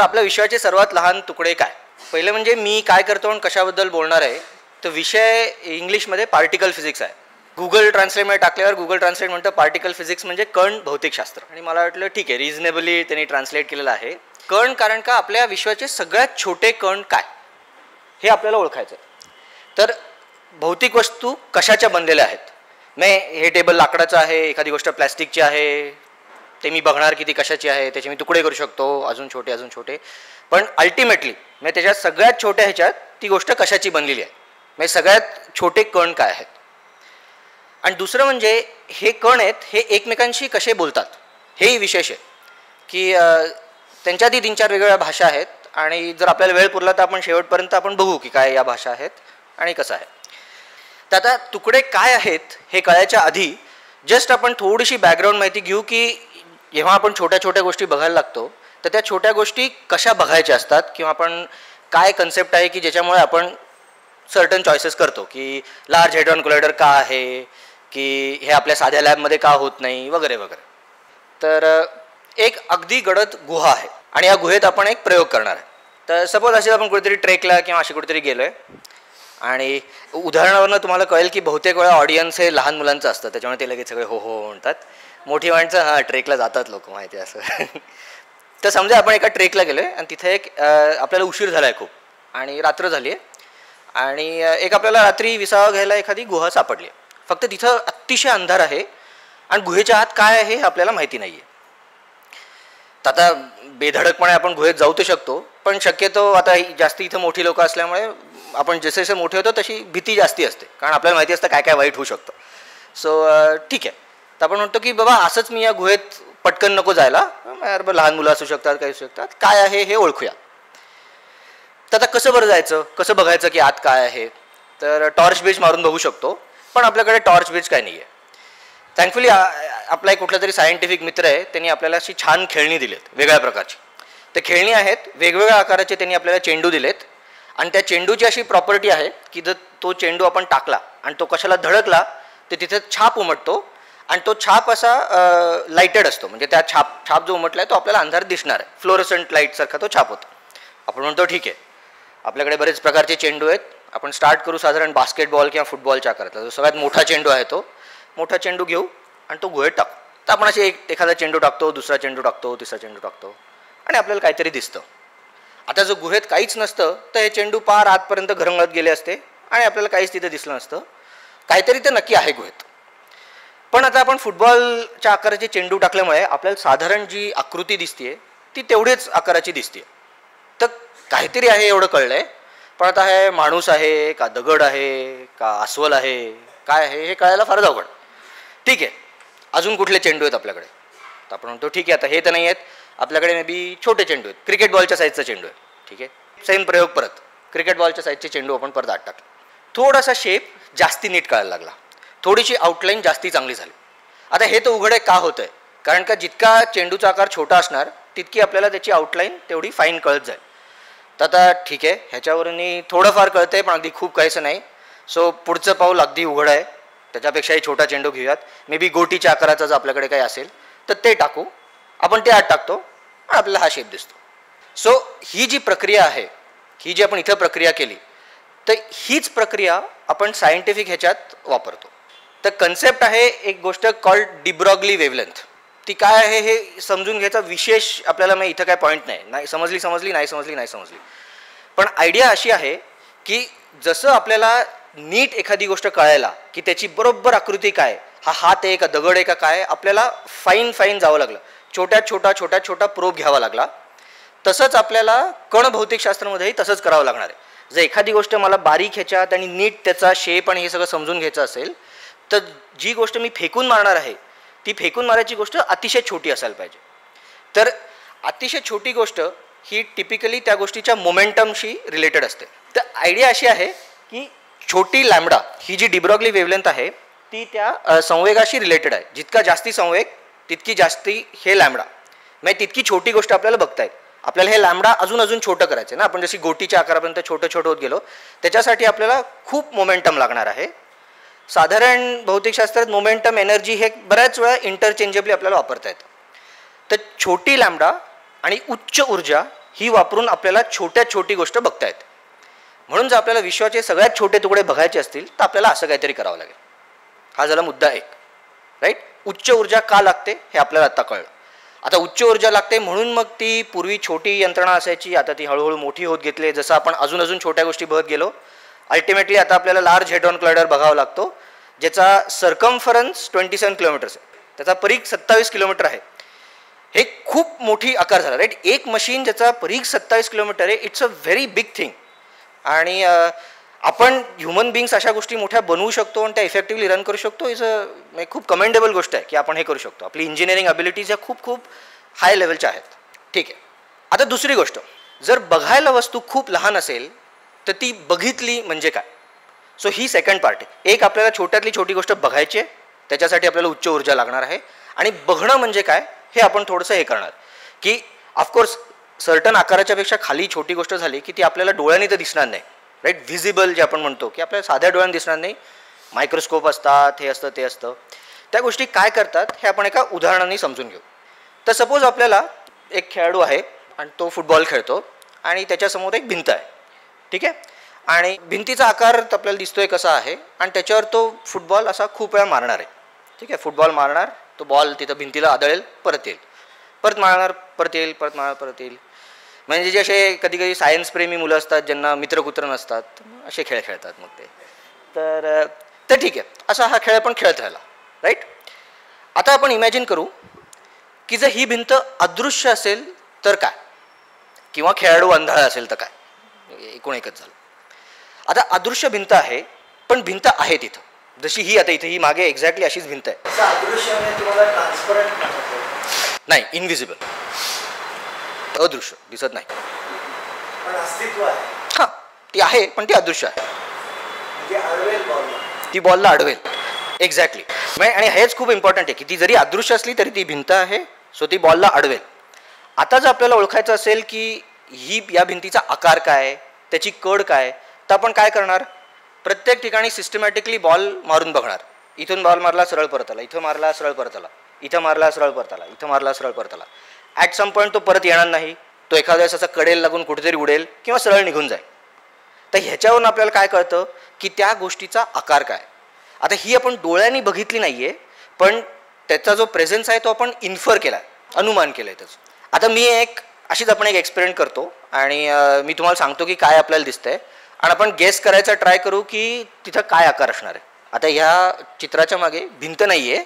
तर आपल्या विषयाचे सर्वात लहान तुकडे काय? पहिले म्हणजे मी काय करतो आणि कशाबद्दल बोलणार आहे. तर विषय इंग्लिशमध्ये पार्टिकल फिजिक्स आहे. गुगल ट्रान्सलेटमध्ये टाकल्यावर गुगल ट्रान्सलेट म्हणतं पार्टिकल फिजिक्स म्हणजे कण भौतिकशास्त्र. आणि मला वाटलं ठीक आहे, रिजनेबली त्यांनी ट्रान्सलेट केलेलं आहे. कण कारण का आपल्या विश्वाचे सगळ्यात छोटे कण काय हे आपल्याला ओळखायचं आहे. तर भौतिक वस्तू कशाच्या बनलेल्या आहेत? नाही हे टेबल लाकडाचं आहे, एखादी गोष्ट प्लॅस्टिकची आहे, ते मी बघणार की ती कशाची आहे, त्याचे मी तुकडे करू शकतो अजून छोटे. पण अल्टिमेटली म्हणजे त्याच्या सगळ्यात छोट्या ह्याच्यात ती गोष्ट कशाची बनलेली आहे, म्हणजे सगळ्यात छोटे कण काय आहेत. आणि दुसरं म्हणजे हे कण आहेत हे एकमेकांशी कसे बोलतात हेही विशेष आहे की त्यांच्यातही 3-4 वेगवेगळ्या भाषा आहेत. आणि जर आपल्याला वेळ पुरला तर आपण शेवटपर्यंत आपण बघू की काय या भाषा आहेत आणि कसं आहे. तर आता तुकडे काय आहेत हे कळायच्या आधी जस्ट आपण थोडीशी बॅकग्राऊंड माहिती घेऊ की जेव्हा आपण छोट्या छोट्या गोष्टी बघायला लागतो तर त्या छोट्या गोष्टी कशा बघायच्या असतात किंवा आपण काय कन्सेप्ट आहे की ज्याच्यामुळे आपण सर्टन चॉईसेस करतो की लार्ज हॅड्रॉन कोलायडर का आहे की हे आपल्या साध्या लॅबमध्ये का होत नाही वगैरे वगैरे. तर एक अगदी गडद गुहा आहे आणि या गुहेत आपण एक प्रयोग करणार आहे. तर सपोज असे आपण कुठेतरी ट्रेकला किंवा असे कुठेतरी गेलो आहे आणि उदाहरणावरनं तुम्हाला कळेल की बहुतेक वेळा ऑडियन्स हे लहान मुलांचं असतं त्याच्यामुळे ते लगेच सगळे हो हो म्हणतात. मोठी माणसं हां ट्रेकला जातात लोक माहिती आहे असं. तर समजा आपण एका ट्रेकला गेलो आहे आणि तिथे एक आपल्याला उशीर झाला आहे खूप आणि रात्र झाली आहे आणि एक आपल्याला रात्री विसावा घ्यायला एखादी गुहा सापडली आहे. फक्त तिथं अतिशय अंधार आहे आणि गुहेच्या आत काय आहे हे आपल्याला माहिती नाही आहे. तर आता बेधडकपणे आपण गुहेत जाऊ तर शकतो पण शक्यतो आता जास्त इथं मोठी लोकं असल्यामुळे आपण जसे जसे मोठे होतो तशी भीती जास्ती असते कारण आपल्याला माहिती असतं काय काय वाईट होऊ शकतं. सो ठीक आहे. तर आपण म्हणतो की बाबा असंच मी या गुहेत पटकन नको जायला, बरं लहान मुलं असू शकतात काही असू शकतात, काय आहे हे ओळखूया. तर आता कसं बरं जायचं, कसं बघायचं की आत काय आहे? तर टॉर्च बीच मारून बघू शकतो पण आपल्याकडे टॉर्च बीच काय नाही आहे. थँकफुली आपला एक कुठला तरी सायंटिफिक मित्र आहे त्यांनी आपल्याला अशी छान खेळणी दिलेत वेगळ्या प्रकारची. ते खेळणी आहेत वेगवेगळ्या आकाराचे, त्यांनी आपल्याला चेंडू दिलेत आणि त्या चेंडूची अशी प्रॉपर्टी आहे की जर तो चेंडू आपण टाकला आणि तो कशाला धडकला तर तिथे छाप उमटतो आणि तो छाप असा लाईटेड असतो म्हणजे त्या छाप जो उमटला आहे तो आपल्याला अंधार दिसणार आहे, फ्लोरोसंट लाईटसारखा तो छाप होतो. आपण म्हणतो ठीक आहे आपल्याकडे बरेच प्रकारचे चेंडू आहेत, आपण स्टार्ट करू साधारण बास्केटबॉल किंवा फुटबॉलच्या आकारातला जो सगळ्यात मोठा चेंडू आहे तो मोठा चेंडू घेऊ आणि तो गुहेत टाकू. तर आपण असे एखादा चेंडू टाकतो, दुसरा चेंडू टाकतो, तिसरा चेंडू टाकतो आणि आपल्याला काहीतरी दिसतं. आता जो गुहेत काहीच नसतं तर हे चेंडू पार आतपर्यंत घरंगळत गेले असते आणि आपल्याला काहीच तिथे दिसलं नसतं. काहीतरी तर नक्की आहे गुहेत. पण आता आपण फुटबॉलच्या आकाराचे चेंडू टाकल्यामुळे आपल्याला साधारण जी आकृती दिसते ती तेवढेच आकाराची दिसते. तर काहीतरी आहे एवढं कळलं आहे पण आता हे माणूस आहे का दगड आहे का अस्वल आहे काय आहे हे कळायला फारच अवघड. ठीक आहे अजून कुठले चेंडू आहेत आपल्याकडे? तर आपण म्हणतो ठीक आहे आता हे तर नाही आहेत आपल्याकडे, मे बी छोटे चेंडू आहेत, क्रिकेट बॉलच्या साईजचा चेंडू आहे. ठीक आहे सेम प्रयोग परत क्रिकेट बॉलच्या साईजचे चेंडू आपण परत आत टाकले. थोडासा शेप जास्ती नीट कळायला लागला, थोडीशी आउटलाईन जास्ती चांगली झाली. आता हे तर उघडे का होतं आहे कारण का जितका चेंडूचा आकार छोटा असणार तितकी आपल्याला त्याची आउटलाईन तेवढी फाईन कळत जाईल. तर आता ठीक आहे ह्याच्यावरूनही थोडंफार कळतं आहे पण अगदी खूप काहीसं नाही. सो पुढचं पाऊल अगदी उघड आहे त्याच्यापेक्षाही छोटा चेंडू घेऊयात, मे बी गोटीच्या आकाराचा जर आपल्याकडे काही असेल तर ते टाकू. आपण ते आत टाकतो आणि आपल्याला हा शेप दिसतो. सो ही जी प्रक्रिया आहे ही जी आपण इथं प्रक्रिया केली तर हीच प्रक्रिया आपण सायंटिफिक ह्याच्यात वापरतो. तर कन्सेप्ट आहे एक गोष्ट कॉल्ड डी ब्रॉग्ली वेव्हलेंथ. ती काय आहे हे समजून घ्यायचा विशेष आपल्याला मग इथं काय पॉईंट नाही, समजली नाही समजली. पण आयडिया अशी आहे की जसं आपल्याला नीट एखादी गोष्ट कळायला की त्याची बरोबर आकृती काय, हा हात आहे का दगड आहे का काय, आपल्याला फाईन जावं लागलं, छोट्या छोटा प्रोब घ्यावा लागला. तसंच आपल्याला कण भौतिकशास्त्रामध्येही तसंच करावं लागणार आहे. जर एखादी गोष्ट मला बारीक ह्याच्यात आणि नीट त्याचा शेप आणि हे सगळं समजून घ्यायचं असेल तर जी गोष्ट मी फेकून मारणार आहे ती फेकून मारायची गोष्ट अतिशय छोटी असायला पाहिजे. तर अतिशय छोटी गोष्ट ही टिपिकली त्या गोष्टीच्या मोमेंटमशी रिलेटेड असते. तर आयडिया अशी आहे की छोटी लॅम्बडा ही जी डी ब्रॉग्ली वेव्हलेंथ आहे ती त्या संवेगाशी रिलेटेड आहे. जितका जास्ती संवेग तितकी जास्ती हे लॅम्बडा, म्हणजे तितकी छोटी गोष्ट आपल्याला बघता येईल. आपल्याला हे लॅम्बडा अजून छोटं करायचं आहे ना, आपण जशी गोटीच्या आकारापर्यंत छोटं होत गेलो त्याच्यासाठी आपल्याला खूप मोमेंटम लागणार आहे. साधारण भौतिकशास्त्रात मोमेंटम एनर्जी हे बऱ्याच वेळा इंटरचेंजेबली आपल्याला वापरता येतं. तर छोटी लॅम्बडा आणि उच्च ऊर्जा ही वापरून आपल्याला छोट्यात छोटी गोष्ट बघता येते. म्हणून जर आपल्याला विश्वाचे सगळ्यात छोटे तुकडे बघायचे असतील तर आपल्याला असं काहीतरी करावं लागेल. हा झाला मुद्दा एक. राईट, उच्च ऊर्जा का लागते हे आपल्याला आता कळलं. आता उच्च ऊर्जा लागते म्हणून मग ती पूर्वी छोटी यंत्रणा असायची, आता ती हळूहळू मोठी होत घेतली. जसं आपण अजून अजून छोट्या गोष्टी बघत गेलो, अल्टिमेटली आता आपल्याला लार्ज हॅड्रॉन कॉलिडर बघावा लागतो, ज्याचा सर्कम्फरन्स 27 किलोमीटर्स आहे, त्याचा परीघ 27 किलोमीटर आहे. हे खूप मोठी आकार झाला. राईट, एक मशीन ज्याचा परीघ 27 किलोमीटर आहे, it's a very big thing. आणि आपण ह्युमन बिंग्स अशा गोष्टी मोठ्या बनवू शकतो आणि त्या इफेक्टिव्हली रन करू शकतो. इज अ खूप कमेंडेबल गोष्ट आहे की आपण हे करू शकतो. आपली इंजिनिअरिंग अबिलिटीज ह्या खूप खूप हाय लेवलच्या आहेत. ठीक आहे, आता दुसरी गोष्ट, जर बघायला वस्तू खूप लहान असेल तर ती बघितली म्हणजे काय. सो ही सेकंड पार्ट आहे. एक आपल्याला छोट्यातली छोटी गोष्ट बघायची आहे, त्याच्यासाठी आपल्याला उच्च ऊर्जा लागणार आहे. आणि बघणं म्हणजे काय हे आपण थोडंसं हे करणार की ऑफकोर्स सर्टन आकाराच्यापेक्षा खाली छोटी गोष्ट झाली की ती आपल्याला डोळ्यांनी तर दिसणार नाही. राईट, व्हिजिबल जे आपण म्हणतो की आपल्याला साध्या डोळ्यांनी दिसणार नाही, मायक्रोस्कोप असतात, हे असतं ते असतं. त्या गोष्टी काय करतात हे आपण एका उदाहरणाने समजून घेऊ. तर सपोज आपल्याला एक खेळाडू आहे आणि तो फुटबॉल खेळतो आणि त्याच्यासमोर एक भिंत आहे. ठीक आहे, आणि भिंतीचा आकार आपल्याला दिसतोय कसा आहे, आणि त्याच्यावर तो फुटबॉल असा खूप वेळा मारणार आहे. ठीक आहे, फुटबॉल मारणार, तो बॉल तिथं भिंतीला आदळेल, परत येईल, परत मारणार, परत येईल, परत मारणार, परत येईल. म्हणजे जे असे कधी कधी सायन्सप्रेमी मुलं असतात ज्यांना मित्रकुत्र नसतात, असे खेळ खेळतात मग ते. तर तर ठीक आहे, असा हा खेळ आपण खेळत राहिला. राईट, आता आपण इमॅजिन करू की जर ही भिंत अदृश्य असेल तर काय, किंवा खेळाडू अंधाळा असेल तर काय, एकूण एकच झालं. आता अदृश्य भिंत आहे, पण भिंत आहे तिथं, जशी ही आता इथे ही मागे एक्झॅक्टली अशीच भिंत आहे. नाही, इनव्हिजिबल, अदृश्य, दिसत नाही. हां, ती आहे पण ती अदृश्य आहे, ती बॉलला अडवेल. एक्झॅक्टली, आणि हेच खूप इम्पॉर्टंट आहे की ती जरी अदृश्य असली तरी ती भिंत आहे, सो ती बॉलला अडवेल. आता जर आपल्याला ओळखायचं असेल की ही या भिंतीचा आकार काय, त्याची कड काय, तर आपण काय करणार, प्रत्येक ठिकाणी सिस्टमॅटिकली बॉल मारून बघणार. इथून बॉल मारला, सरळ परत आला, इथं मारला, सरळ परत आला, इथं मारला, सरळ परत आला, इथं मारला, सरळ परत आला. ॲट सम पॉईंट तो परत येणार नाही, तो एखाद्या वेळेस असा कडेल लागून कुठेतरी उडेल किंवा सरळ निघून जाईल. तर ह्याच्यावरून आपल्याला काय कळतं की त्या गोष्टीचा आकार काय. आता ही आपण डोळ्यांनी बघितली नाही आहे, पण त्याचा जो प्रेझेन्स आहे तो आपण इन्फर केला, अनुमान केलं आहे त्याचं. आता मी एक अशीच आपण एक एक्सपेरिमेंट करतो आणि मी तुम्हाला सांगतो की काय आपल्याला दिसतंय, आणि आपण गेस करायचा ट्राय करू की तिथं काय आकार असणार आहे. आता ह्या चित्राच्या मागे भिंत नाही आहे,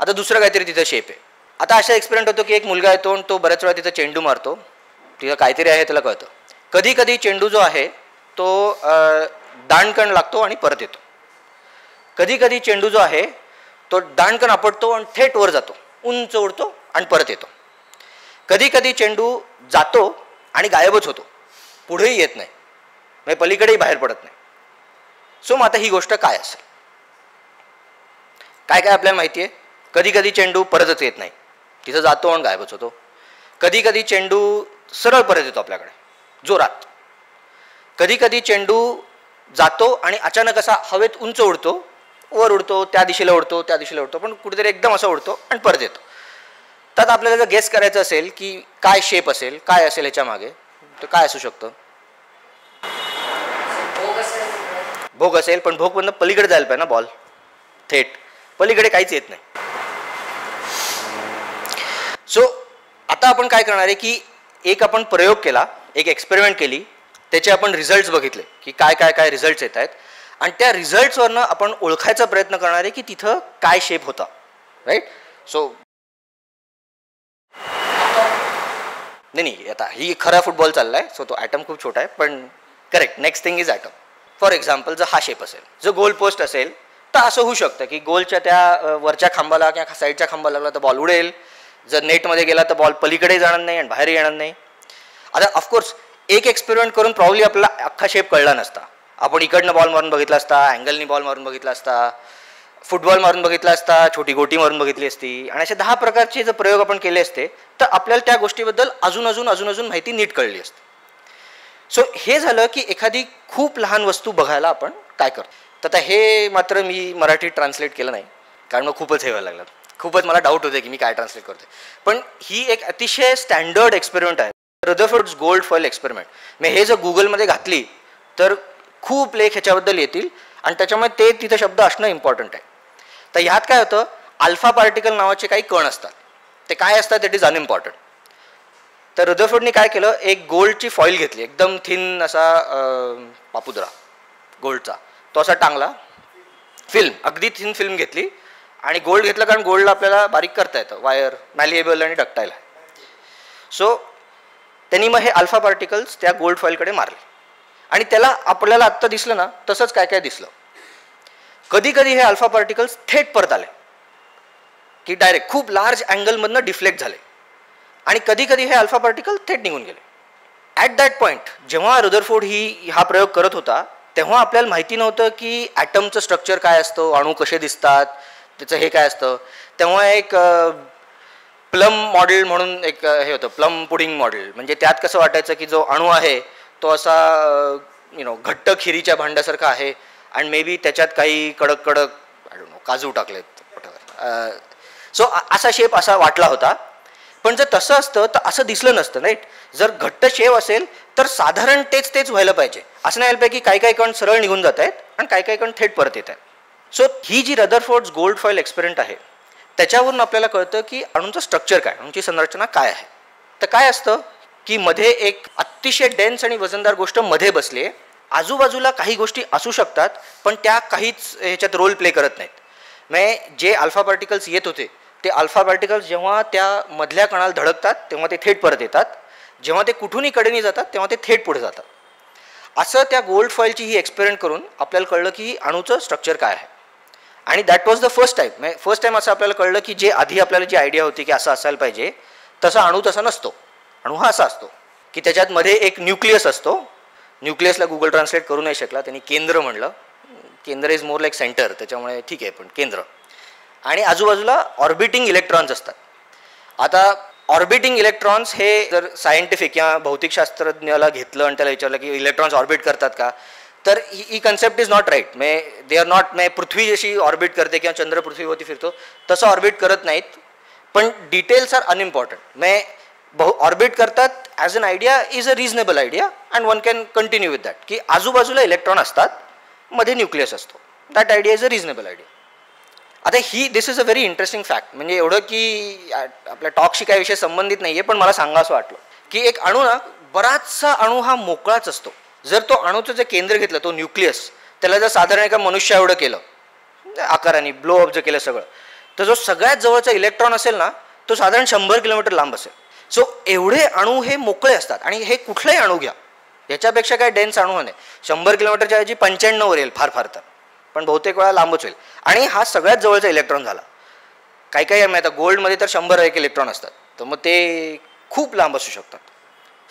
आता दुसरं काहीतरी तिथं शेप आहे. आता अशा एक्सपेरिमेंट होतो की एक मुलगा येतो आणि तो बऱ्याच वेळा तिथं चेंडू मारतो, तिथं काहीतरी आहे त्याला कळतं. कधी कधी चेंडू जो आहे तो दांडकण लागतो आणि परत येतो. कधी कधी चेंडू जो आहे तो दांडकण आपटतो आणि थेट वर जातो, उंच उडतो आणि परत येतो. कधी कधी चेंडू जातो आणि गायबच होतो, पुढेही येत नाही, म्हणजे पलीकडेही बाहेर पडत नाही. सो मग आता ही गोष्ट काय असेल, काय काय आपल्याला माहिती आहे. कधी कधी चेंडू परतच येत नाही, तिथं जातो आणि गायबच होतो. कधी कधी चेंडू सरळ परत येतो आपल्याकडे जोरात. कधी कधी चेंडू जातो आणि अचानक असा हवेत उंच उडतो, वर उडतो, त्या दिशेला उडतो, त्या दिशेला उडतो, पण कुठेतरी एकदम असा उडतो आणि परत येतो. तर आपल्याला जर गेस करायचं असेल की काय शेप असेल, काय असेल ह्याच्या मागे, तर काय असू शकतं, भोग असेल. पण भोग पण पलीकडे जायला पाहिजे ना, बॉल थेट पलीकडे काहीच येत नाही. सो आता आपण काय करणार आहे की एक आपण प्रयोग केला, एक एक्सपेरिमेंट केली, त्याचे आपण रिझल्ट्स बघितले की काय काय काय रिझल्ट्स येत आहेत, आणि त्या रिझल्ट्सवरनं आपण ओळखायचा प्रयत्न करणार आहे की तिथं काय शेप होता. राईट, सो नाही नाही, आता ही खरा फुटबॉल चालला आहे, सो तो ॲटम खूप छोटा आहे, पण correct, next thing is atom. For example, जर हा शेप असेल, जर गोल पोस्ट असेल, तर असं होऊ शकतं की गोलच्या त्या वरच्या खांबाला किंवा साईडच्या खांबाला लागला तर बॉल उडेल, जर नेटमध्ये गेला तर बॉल पलीकडे जाणार नाही आणि बाहेर येणार नाही. आता ऑफकोर्स एक एक्सपेरिमेंट करून प्रॉब्ली आपला अख्खा शेप कळला नसता. आपण इकडनं बॉल मारून बघितला असता, अँगलनी बॉल मारून बघितला असता, फुटबॉल मारून बघितला असता, छोटी गोटी मारून बघितली असती, आणि असे 10 प्रकारचे जर प्रयोग आपण केले असते तर आपल्याला त्या गोष्टीबद्दल अजून अजून अजून अजून माहिती नीट कळली असते. सो हे झालं की एखादी खूप लहान वस्तू बघायला आपण काय करतो. तर आता हे मात्र मी मराठीत ट्रान्सलेट केलं नाही, कारण मग खूपच हे व्हायला लागलं, खूपच मला डाऊट होते की मी काय ट्रान्सलेट करते. पण ही एक अतिशय स्टँडर्ड एक्सपेरिमेंट आहे. रदरफोर्ड्स गोल्ड फॉइल एक्सपेरिमेंट मी हे जर गुगलमध्ये घातली तर खूप लेख ह्याच्याबद्दल येतील आणि त्याच्यामुळे ते तिथे शब्द असणं इम्पॉर्टंट आहे. तर यात काय होतं, अल्फा पार्टिकल नावाचे काही कण असतात, ते काय असतात इट इज अनइम्पॉर्टंट. तर रदरफोर्डने काय केलं, एक गोल्डची फॉईल घेतली, एकदम थिन असा पापुद्रा गोल्डचा तो असा टांगला, फिल्म अगदी थिन फिल्म घेतली आणि गोल्ड घेतलं कारण गोल्डला आपल्याला बारीक करता येतं, वायर मॅलिएबल आणि डक्टाईल आहे. सो त्यांनी मग हे अल्फा पार्टिकल्स त्या गोल्ड फॉईलकडे मारले आणि त्याला आपल्याला आत्ता दिसलं ना तसंच काय काय दिसलं. कधी कधी हे अल्फा पार्टिकल्स थेट परत आले की डायरेक्ट खूप लार्ज अँगलमधनं डिफ्लेक्ट झाले आणि कधी कधी हे अल्फा पार्टिकल थेट निघून गेले. ॲट दॅट पॉईंट जेव्हा रदरफोर्ड हा प्रयोग करत होता तेव्हा आपल्याला माहिती नव्हतं की ॲटमचं स्ट्रक्चर काय असतं, अणू कसे दिसतात, त्याचं हे काय असतं. तेव्हा एक प्लम मॉडेल म्हणून एक हे होतं, प्लम पुडिंग मॉडेल, म्हणजे त्यात कसं वाटायचं की जो अणू आहे तो असा घट्ट खिरीच्या भांड्यासारखा आहे आणि मे बी त्याच्यात काही कडक कडक आय डोंट नो काजू टाकलेत वॉटएव्हर, सो असा शेप असा वाटला होता. पण जर तसं असतं तर असं दिसलं नसतं राईट. जर घट्ट शेप असेल तर साधारण तेच तेच व्हायला पाहिजे, असं नाही यापैकी काही काही कण सरळ निघून जात आहेत आणि काही काही कण थेट परत येत आहेत. सो ही जी रदरफोर्ड्स गोल्ड फॉईल एक्सपेरिमेंट आहे त्याच्यावरून आपल्याला कळतं की अणूंचं स्ट्रक्चर काय, अणूंची संरचना काय आहे. तर काय असतं की मध्ये एक अतिशय डेन्स आणि वजनदार गोष्ट मध्ये बसली आहे, आजूबाजूला काही गोष्टी असू शकतात पण त्या काहीच ह्याच्यात रोल प्ले करत नाहीत. जे अल्फा पार्टिकल्स येत होते ते अल्फा पार्टिकल्स जेव्हा त्या मधल्या कणाला धडकतात तेव्हा ते थेट परत येतात, जेव्हा ते कुठूनही कडेने जातात तेव्हा ते थेट पुढे जातात. असं त्या गोल्ड फॉईलची ही एक्सपेरिमेंट करून आपल्याला कळलं की अणूचं स्ट्रक्चर काय आहे आणि that was the first time असं आपल्याला कळलं की जे आधी आपल्याला जी आयडिया होती की असं असायला पाहिजे तसा अणू तसा नसतो. अणू हा असा असतो की त्याच्यात मध्ये एक न्यूक्लियस असतो, न्यूक्लियसला गुगल ट्रान्सलेट करू नाही शकला, त्यांनी केंद्र म्हणलं, केंद्र इज मोर लाईक सेंटर त्याच्यामुळे ठीक आहे पण केंद्र, आणि आजूबाजूला ऑर्बिटिंग इलेक्ट्रॉन्स असतात. आता ऑर्बिटिंग इलेक्ट्रॉन्स हे जर सायंटिफिक या भौतिकशास्त्रज्ञाला घेतलं आणि त्याला विचारलं की इलेक्ट्रॉन्स ऑर्बिट करतात का, तर ही concept is not right. They are not पृथ्वी जशी ऑर्बिट करते किंवा चंद्र पृथ्वीवरती फिरतो तसं ऑर्बिट करत नाहीत, पण डिटेल्स आर अनइम्पॉर्टंट. ऑर्बिट करतात as an idea is a reasonable idea and one can continue with that की आजूबाजूला इलेक्ट्रॉन असतात मध्ये न्यूक्लियस असतो, that idea is a reasonable idea. आता ही this is a very interesting fact, म्हणजे एवढं की आपल्या टॉकशी काही विषय संबंधित नाही आहे पण मला सांगा असं वाटलं की एक अणू ना बराचसा अणू हा मोकळाच असतो. जर तो अणूचं जे केंद्र घेतलं तो न्यूक्लियस त्याला जर साधारण एका मनुष्य एवढं केलं आकाराने ब्लो अप जर केलं सगळं तर जो सगळ्यात जवळचा इलेक्ट्रॉन असेल ना तो साधारण 100 किलोमीटर लांब असेल. सो एवढे अणू हे मोकळे असतात आणि हे कुठलाही अणू घ्या याच्यापेक्षा काय डेन्स अणू नाही, 100 किलोमीटरच्या ऐवजी 95 वर येईल फार फार तर, पण बहुतेक वेळा लांबच होईल. आणि हा सगळ्यात जवळचा इलेक्ट्रॉन झाला. काही काही माहिती आता गोल्डमध्ये तर 100 इलेक्ट्रॉन असतात तर मग ते खूप लांब असू शकतात.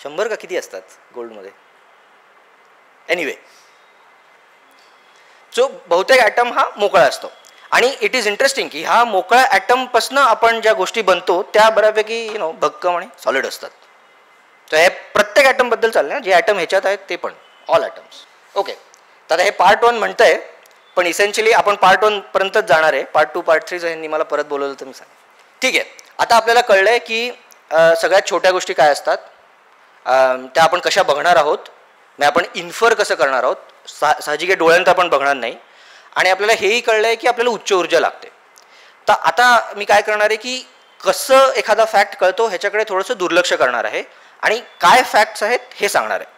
100 का किती असतात गोल्डमध्ये, एनिवे सो बहुतेक ॲटम हा मोकळा असतो. आणि इट इज इंटरेस्टिंग की हा मोकळा ॲटमपासून आपण ज्या गोष्टी बनतो त्या बऱ्यापैकी भक्कम आणि सॉलिड असतात. तर हे प्रत्येक ॲटमबद्दल चाललं ना, जे ॲटम ह्याच्यात आहेत ते पण, ऑल ॲटम्स. ओके, तर आता हे पार्ट 1 म्हणतंय पण इसेन्शियली आपण पार्ट 1 पर्यंतच जाणार आहे. पार्ट 2 पार्ट 3 जर ह्यांनी मला परत बोलवलं तर मी सांग. ठीक आहे, आता आपल्याला कळलं आहे की सगळ्यात छोट्या गोष्टी काय असतात, त्या आपण कशा बघणार आहोत, नाही आपण इन्फर कसं करणार आहोत. साहजिक डोळ्यांत आपण बघणार नाही आणि आपल्याला हेही कळलं आहे की आपल्याला उच्च ऊर्जा लागते. तर आता मी काय करणार आहे की कसं एखादा फॅक्ट कळतो ह्याच्याकडे थोडंसं दुर्लक्ष करणार आहे आणि काय फॅक्ट्स आहेत हे सांगणार आहे.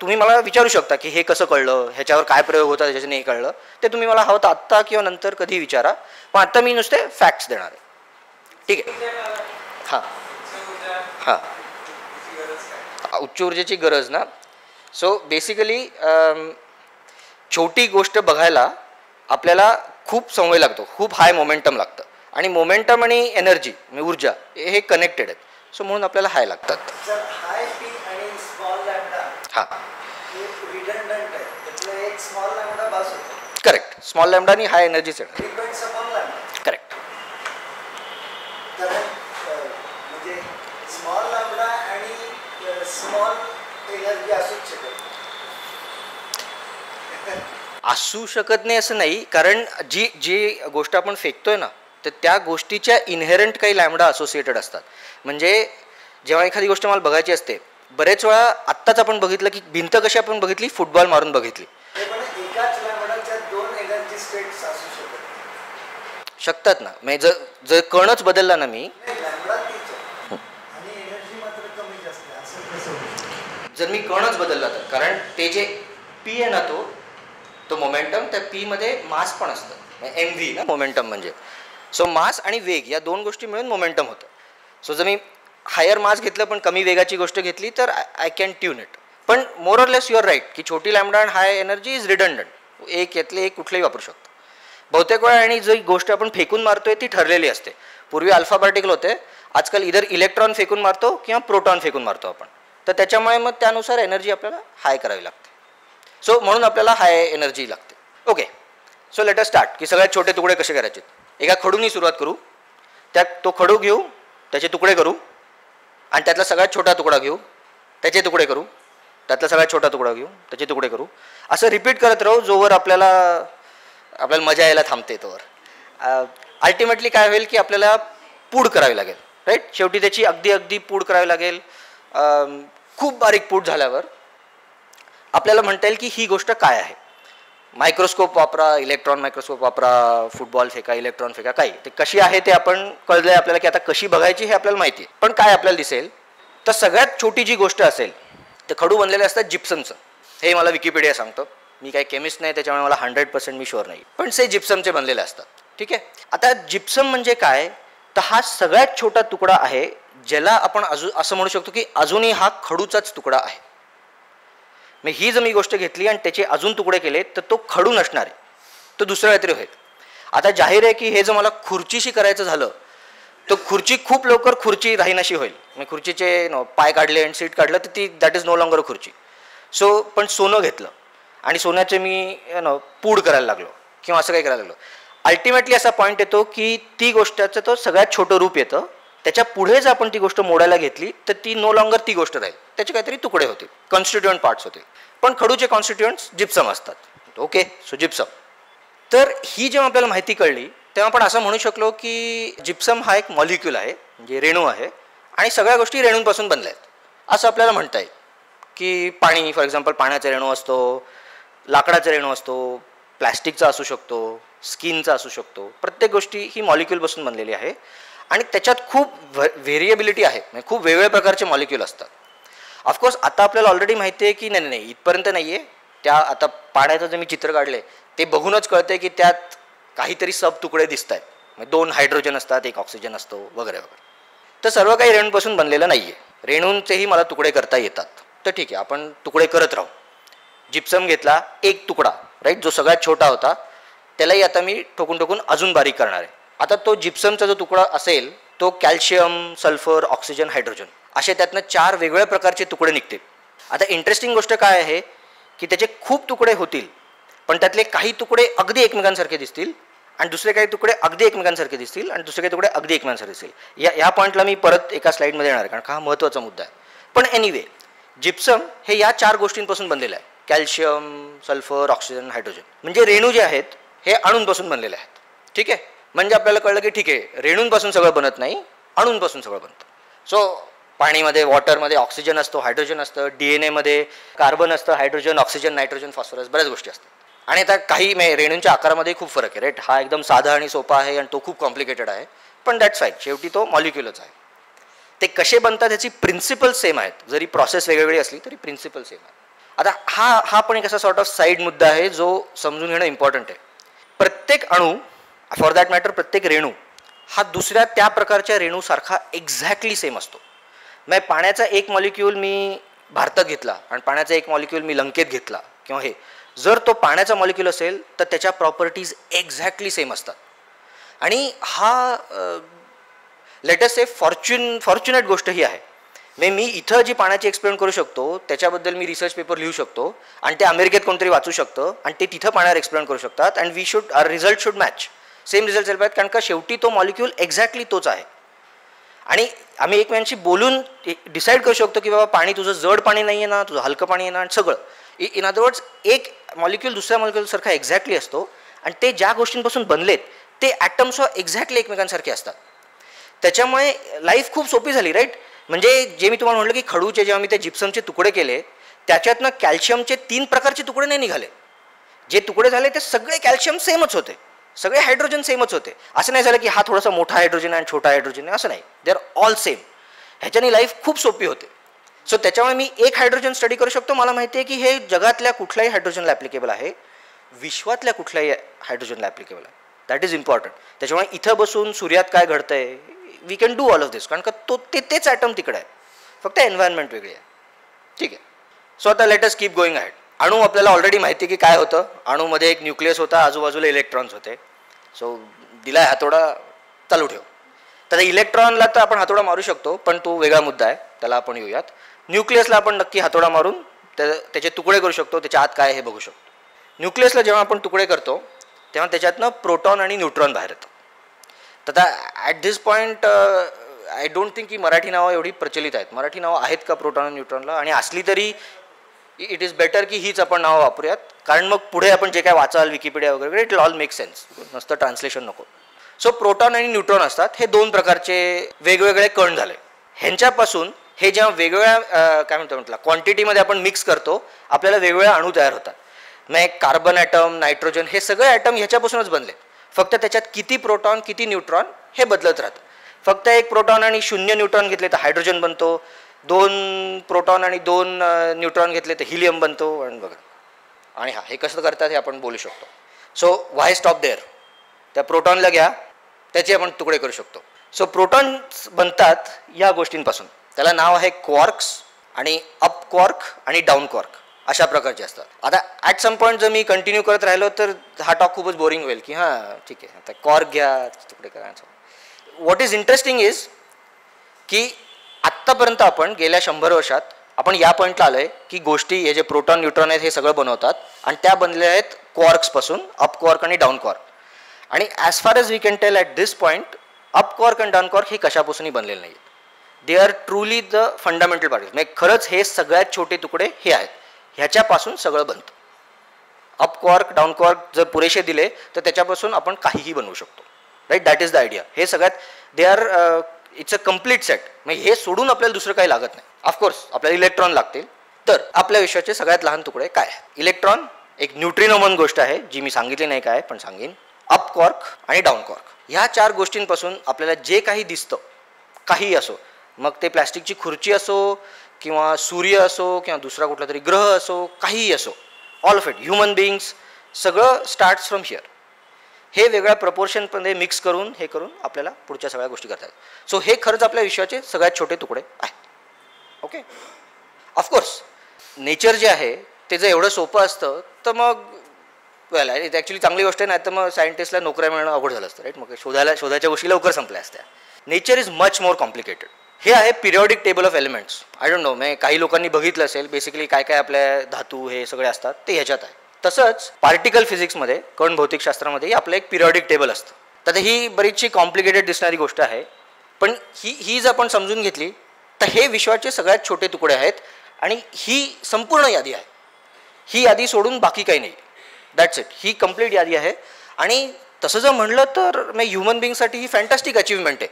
तुम्ही मला विचारू शकता की हे कसं कळलं, ह्याच्यावर काय प्रयोग होता ह्याच्याने हे कळलं, ते तुम्ही मला हवं तर आत्ता किंवा नंतर कधी विचारा, पण आत्ता मी नुसते फॅक्ट्स देणार आहे. ठीक आहे, हां हां, उच्च ऊर्जेची गरज ना. सो बेसिकली छोटी गोष्ट बघायला आपल्याला खूप संवय लागतो, खूप हाय मोमेंटम लागतं आणि मोमेंटम आणि एनर्जी म्हणजे ऊर्जा हे कनेक्टेड आहेत. सो म्हणून आपल्याला हाय लागतात. हां, करेक्ट, स्मॉल लॅम्डा आणि हाय एनर्जी करेक्ट. असू शकत नाही असं नाही, कारण जी जी गोष्ट आपण फेकतोय ना तर त्या गोष्टीच्या इनहेरंट काही लॅम्डा असोसिएटेड असतात. म्हणजे जेव्हा एखादी गोष्ट मला बघायची असते, बरेच वेळा आत्ताच आपण बघितलं की भिंत कशी आपण बघितली, फुटबॉल मारून बघितली. शकतात ना, म्हणजे जर कणच बदलला ना मी, जर मी कणच बदलला तर, कारण ते जे पी आहे ना तो मोमेंटम, त्या पी मध्ये मास पण असतं, एम व्ही ना मोमेंटम म्हणजे. सो मास आणि वेग या दोन गोष्टी मिळून मोमेंटम होतं. सो जर मी हायर मास घेतलं पण कमी वेगाची गोष्ट घेतली तर आय कॅन ट्यून इट. पण more or less you're right की छोटी लॅम्बडा आणि हाय एनर्जी इज रिडंडंट, एक यातले एक कुठलेही वापरू शकतो बहुतेक वेळा. आणि जी गोष्ट आपण फेकून मारतोय ती ठरलेली असते. पूर्वी अल्फा पार्टिकल होते, आजकाल इधर इलेक्ट्रॉन फेकून मारतो किंवा प्रोटॉन फेकून मारतो आपण, तर त्याच्यामुळे मग त्यानुसार एनर्जी आपल्याला हाय करावी लागते. सो म्हणून आपल्याला हाय एनर्जी लागते. Okay, so let us start की सगळ्यात छोटे तुकडे कसे करायचे. एका खडूनी सुरुवात करू, त्यात तो खडू घेऊ, त्याचे तुकडे करू, आणि त्यातला सगळ्यात छोटा तुकडा घेऊ, त्याचे तुकडे करू, त्यातला सगळ्यात छोटा तुकडा घेऊ, त्याचे तुकडे करू, असं रिपीट करत राहू जोवर आपल्याला मजा यायला थांबते तोवर. अल्टिमेटली काय होईल की आपल्याला पूड करावी लागेल, राईट. शेवटी त्याची अगदी अगदी पूड करावी लागेल. खूप बारीक पूड झाल्यावर आपल्याला म्हणता येईल की ही गोष्ट काय आहे. मायक्रोस्कोप वापरा, इलेक्ट्रॉन मायक्रोस्कोप वापरा, फुटबॉल फेका, इलेक्ट्रॉन फेका, काही ते कशी आहे ते आपण कळलं आहे आपल्याला की आता कशी बघायची हे आपल्याला माहिती आहे. पण काय आपल्याला दिसेल तर सगळ्यात छोटी जी गोष्ट असेल ते खडू बनलेले असतात जिप्समचं. हे मला विकिपीडिया सांगतो, मी काही केमिस्ट नाही त्याच्यामुळे मला 100% मी शुअर नाही, पण ते जिप्समचे बनलेले असतात. ठीक आहे, आता जिप्सम म्हणजे काय तर हा सगळ्यात छोटा तुकडा आहे ज्याला आपण असं म्हणू शकतो की अजूनही हा खडूचाच तुकडा आहे. मी ही जर मी गोष्ट घेतली आणि त्याचे अजून तुकडे केले तर तो खडू नसणार आहे, तो दुसरा काहीतरी होईल. आता जाहीर आहे की हे जर मला खुर्चीशी करायचं झालं तर खुर्ची खूप लवकर खुर्ची राहीनाशी होईल. मी खुर्चीचे पाय काढले आणि सीट काढलं तर ती दॅट इज नो लॉंगर खुर्ची. सो पण सोनं घेतलं आणि सोन्याचे मी पूड करायला लागलो किंवा असं काही करायला लागलो. अल्टिमेटली असा पॉईंट येतो की ती गोष्टाचं तो सगळ्यात छोटं रूप येतं, त्याच्या पुढे जर आपण ती गोष्ट मोडायला घेतली तर ती नो लॉंगर ती गोष्ट राहील, त्याचे काहीतरी तुकडे होतील, कॉन्स्टिट्युएंट पार्ट्स होतील. पण खडूचे कॉन्स्टिट्युएंट्स जिप्सम असतात. Okay, so gypsum. तर ही जेव्हा आपल्याला माहिती कळली तेव्हा आपण असं म्हणू शकलो की जिप्सम हा एक मॉलिक्यूल आहे, म्हणजे रेणू आहे, आणि सगळ्या गोष्टी रेणूंपासून बनल्या आहेत असं आपल्याला म्हणता येईल. की पाणी फॉर एक्झाम्पल, पाण्याचा रेणू असतो, लाकडाचा रेणू असतो, प्लॅस्टिकचा असू शकतो, स्किनचा असू शकतो. प्रत्येक गोष्टी ही मॉलिक्यूलपासून बनलेली आहे आणि त्याच्यात खूप व्हेरिएबिलिटी आहे, म्हणजे खूप वेगवेगळ्या प्रकारचे मॉलिक्यूल असतात. ऑफकोर्स आता आपल्याला ऑलरेडी माहिती आहे की नाही नाही इथपर्यंत नाही आहे, त्या आता पाण्याचं जे मी चित्र काढले ते बघूनच कळते की त्यात काहीतरी सब तुकडे दिसत आहेत, म्हणजे 2 हायड्रोजन असतात, 1 ऑक्सिजन असतो वगैरे वगैरे. तर सर्व काही रेणूंपासून बनलेलं नाही आहे, रेणूंचेही मला तुकडे करता येतात. तर ठीक आहे, आपण तुकडे करत राहू. जिप्सम घेतला, एक तुकडा राईट जो सगळ्यात छोटा होता त्यालाही आता मी ठोकून ठोकून अजून बारीक करणार आहे. आता तो जिप्समचा जो तुकडा असेल तो कॅल्शियम, सल्फर, ऑक्सिजन, हायड्रोजन असे त्यातनं 4 वेगवेगळ्या प्रकारचे तुकडे निघतील. आता इंटरेस्टिंग गोष्ट काय आहे की त्याचे खूप तुकडे होतील, पण त्यातले काही तुकडे अगदी एकमेकांसारखे दिसतील आणि दुसरे काही तुकडे अगदी एकमेकांसारखे दिसतील आणि दुसरे काही तुकडे अगदी एकमेकांसारखे दिसतील. या पॉईंटला मी परत एका स्लाईडमध्ये येणार आहे कारण हा महत्त्वाचा मुद्दा आहे. पण एनिवे जिप्सम हे या 4 गोष्टींपासून बनलेलं आहे, कॅल्शियम, सल्फर, ऑक्सिजन, हायड्रोजन. म्हणजे रेणू जे आहेत हे अणूंपासून बनलेले आहेत. ठीक आहे, म्हणजे आपल्याला कळलं की ठीक आहे रेणूंपासून सगळं बनत नाही, अणूंपासून सगळं बनतं. सो पाणीमध्ये, वॉटरमध्ये ऑक्सिजन असतो, हायड्रोजन असतं, DNA मध्ये कार्बन असतं, हायड्रोजन, ऑक्सिजन, नायट्रोजन, फॉस्फरस, बऱ्याच गोष्टी असतात. आणि आता काही रेणूंच्या आकारामध्ये खूप फरक आहे राईट, हा एकदम साधा आणि सोपा आहे आणि तो खूप कॉम्प्लिकेटेड आहे, पण दॅट्स फाईन, शेवटी तो मॉलिक्युलच आहे. ते कसे बनतात ह्याची प्रिन्सिपल सेम आहेत, जरी प्रोसेस वेगवेगळी असली तरी प्रिन्सिपल सेम आहे. आता हा पण एक असा सॉर्ट ऑफ साईड मुद्दा आहे जो समजून घेणं इम्पॉर्टंट आहे. प्रत्येक अणू, फॉर दॅट मॅटर प्रत्येक रेणू हा दुसऱ्या त्या प्रकारच्या रेणूसारखा एक्झॅक्टली सेम असतो. मग पाण्याचा एक मॉलिक्यूल मी भारतात घेतला आणि पाण्याचा एक मॉलिक्यूल मी लंकेत घेतला किंवा हे जर तो पाण्याचा मॉलिक्यूल असेल तर त्याच्या प्रॉपर्टीज एक्झॅक्टली सेम असतात. आणि हा लेटेस्ट एक फॉर्च्युनेट गोष्ट ही आहे, मी इथं जी पाण्याची एक्सप्लेन करू शकतो त्याच्याबद्दल मी रिसर्च पेपर लिहू शकतो आणि ते अमेरिकेत कोणतरी वाचू शकतं आणि ते तिथं पाण्यावर एक्सप्लेन करू शकतात आणि our result should match, same result झाले पाहिजेत कारण का शेवटी तो मॉलिक्यूल एक्झॅक्टली तोच आहे. आणि आम्ही एकमेकांशी बोलून डिसाईड करू शकतो की बाबा पाणी तुझं जड पाणी नाही आहे ना, तुझं हलकं पाणी आहे ना, आणि सगळं इन अदरवर्ड्स एक मॉलिक्यूल दुसऱ्या मॉलिक्यूलसारखा एक्झॅक्टली असतो आणि ते ज्या गोष्टींपासून बनलेत ते ॲटम्स एक्झॅक्टली एकमेकांसारखे असतात. त्याच्यामुळे लाईफ खूप सोपी झाली राईट. म्हणजे जे मी तुम्हाला म्हटलं की खडूचे जेव्हा मी ते जिप्समचे तुकडे केले त्याच्यातनं कॅल्शियमचे 3 प्रकारचे तुकडे नाही निघाले. जे तुकडे झाले ते सगळे कॅल्शियम सेमच होते, सगळे हायड्रोजन सेमच होते. असं नाही झालं की हा थोडासा मोठा हायड्रोजन आणि छोटा हायड्रोजन आहे, असं नाही. They are all same. ह्याच्याने लाईफ खूप सोपी होते. सो त्याच्यामुळे मी एक हायड्रोजन स्टडी करू शकतो. मला माहिती आहे की हे जगातल्या कुठल्याही हायड्रोजनला ॲप्लिकेबल आहे, विश्वातल्या कुठल्याही हायड्रोजनला ॲप्लिकेबल आहे. That is important. त्याच्यामुळे इथं बसून सूर्यात काय घडतंय we can do all of this, कारण का तो तेच ॲटम तिकडे आहे, फक्त एन्व्हायरमेंट वेगळी आहे. ठीक आहे. सो आता let us keep going ahead. अणू आपल्याला ऑलरेडी माहिती की काय होतं. अणूमध्ये एक न्यूक्लियस होता, आजूबाजूला इलेक्ट्रॉन्स होते. सो दिला आहे हातोडा, चालू ठेव. तर इलेक्ट्रॉनला तर आपण हातोडा मारू शकतो, पण तो वेगळा मुद्दा आहे, त्याला आपण येऊयात. न्यूक्लियसला आपण नक्की हातोडा मारून त्याचे तुकडे करू शकतो, त्याच्या आत काय हे बघू शकतो. न्यूक्लियसला जेव्हा आपण तुकडे करतो तेव्हा त्याच्यातनं प्रोटॉन आणि न्यूट्रॉन बाहेर येतो. तर आता at this point I don't think की मराठी नावं एवढी प्रचलित आहेत. मराठी नावं आहेत का प्रोटॉन आणि न्यूट्रॉनला? आणि असली तरी इट इज बेटर की हीच आपण नावं वापरूयात, कारण मग पुढे आपण जे काय वाचाल विकिपीडिया वगैरे इट ऑल मेक सेन्स, नुसतं ट्रान्सलेशन नको. सो प्रोटॉन आणि न्यूट्रॉन असतात, हे दोन प्रकारचे वेगवेगळे कण झाले. ह्यांच्यापासून हे जेव्हा वेगवेगळ्या क्वांटिटीमध्ये आपण मिक्स करतो आपल्याला वेगवेगळ्या अणू तयार होतात. नाही कार्बन ॲटम, नायट्रोजन हे सगळे ॲटम ह्याच्यापासूनच बनले, फक्त त्याच्यात किती प्रोटॉन किती न्यूट्रॉन हे बदलत राहतं. फक्त एक प्रोटॉन आणि 0 न्यूट्रॉन घेतले तर हायड्रोजन बनतो, 2 प्रोटॉन आणि 2 न्यूट्रॉन घेतले तर हिलियम बनतो आणि वगैरे. आणि हे कसं करतात हे आपण बोलू शकतो. So why stop there. त्या प्रोटॉनला घ्या, त्याचे आपण तुकडे करू शकतो. सो प्रोटॉन्स बनतात या गोष्टींपासून. त्याला नाव आहे क्वार्क्स, आणि अप क्वार्क आणि डाऊन क्वार्क अशा प्रकारचे असतात. आता ॲट सम पॉईंट जर मी कंटिन्यू करत राहिलो तर हा टॉक खूपच बोरिंग होईल की हां ठीक आहे आता क्वार्क घ्या तुकडे करा. व्हॉट इज इंटरेस्टिंग इज की आत्तापर्यंत आपण गेल्या 100 वर्षात आपण या पॉईंटला आलो आहे की गोष्टी हे जे प्रोटॉन न्यूट्रॉन आहेत हे सगळं बनवतात, आणि त्या बनलेल्या आहेत क्वार्क्सपासून, अप क्वार्क आणि डाऊन क्वार्क. आणि as far as we can tell at this point up quark and down quark हे कशापासूनही बनलेले नाही आहेत. They are truly the fundamental particle, म्हणजे खरंच हे सगळ्यात छोटे तुकडे हे आहेत, ह्याच्यापासून सगळं बनतं. अप क्वार्क डाऊन क्वार्क जर पुरेसे दिले तर त्याच्यापासून आपण काहीही बनवू शकतो. Right, that is the idea. हे सगळ्यात they are it's a complete set. म्हणजे हे सोडून आपल्याला दुसरं काही लागत नाही. ऑफकोर्स आपल्याला इलेक्ट्रॉन लागतील. तर आपल्या विश्वाचे सगळ्यात लहान तुकडे काय आहे? इलेक्ट्रॉन, एक न्यूट्रिनो म्हणून गोष्ट आहे जी मी सांगितली नाही काय पण सांगेन, अप क्वार्क आणि डाऊन क्वार्क. ह्या 4 गोष्टींपासून आपल्याला जे काही दिसतं काहीही असो, मग ते प्लॅस्टिकची खुर्ची असो किंवा सूर्य असो किंवा दुसरा कुठला तरी ग्रह असो, काहीही असो, all of it human beings, सगळं स्टार्ट्स फ्रॉम हिअर. हे वेगळ्या प्रपोर्शनमध्ये मिक्स करून हे करून आपल्याला पुढच्या सगळ्या गोष्टी करतात. सो हे खरंच आपल्या विश्वाचे सगळ्यात छोटे तुकडे आहेत. ओके. ऑफकोर्स नेचर जे आहे ते जर एवढं सोपं असतं तर मग वेल इट ॲक्च्युली चांगली गोष्ट आहे, नाही तर मग सायंटिस्टला नोकऱ्या मिळणं अवघड झालं असतं. राईट, मग शोधाच्या गोष्टी लवकर संपल्या असत्या. Nature is much more complicated. हे आहे periodic table of elements. I don't know, मी काही लोकांनी बघितलं असेल बेसिकली काय काय आपल्या धातू हे सगळे असतात ते ह्याच्यात आहे. तसंच पार्टिकल फिजिक्समध्ये, कण भौतिकशास्त्रामध्ये आपलं एक पिरियॉडिक टेबल असतं. तर ही बरीचशी कॉम्प्लिकेटेड दिसणारी गोष्ट आहे, पण ही जर आपण समजून घेतली तर हे विश्वाचे सगळ्यात छोटे तुकडे आहेत. आणि ही संपूर्ण यादी आहे, ही यादी सोडून बाकी काही नाही. दॅट्स इट, ही कम्प्लीट यादी आहे. आणि तसं जर म्हणलं तर मी ह्युमन बिईंगसाठी ही फॅन्टॅस्टिक अचीवमेंट आहे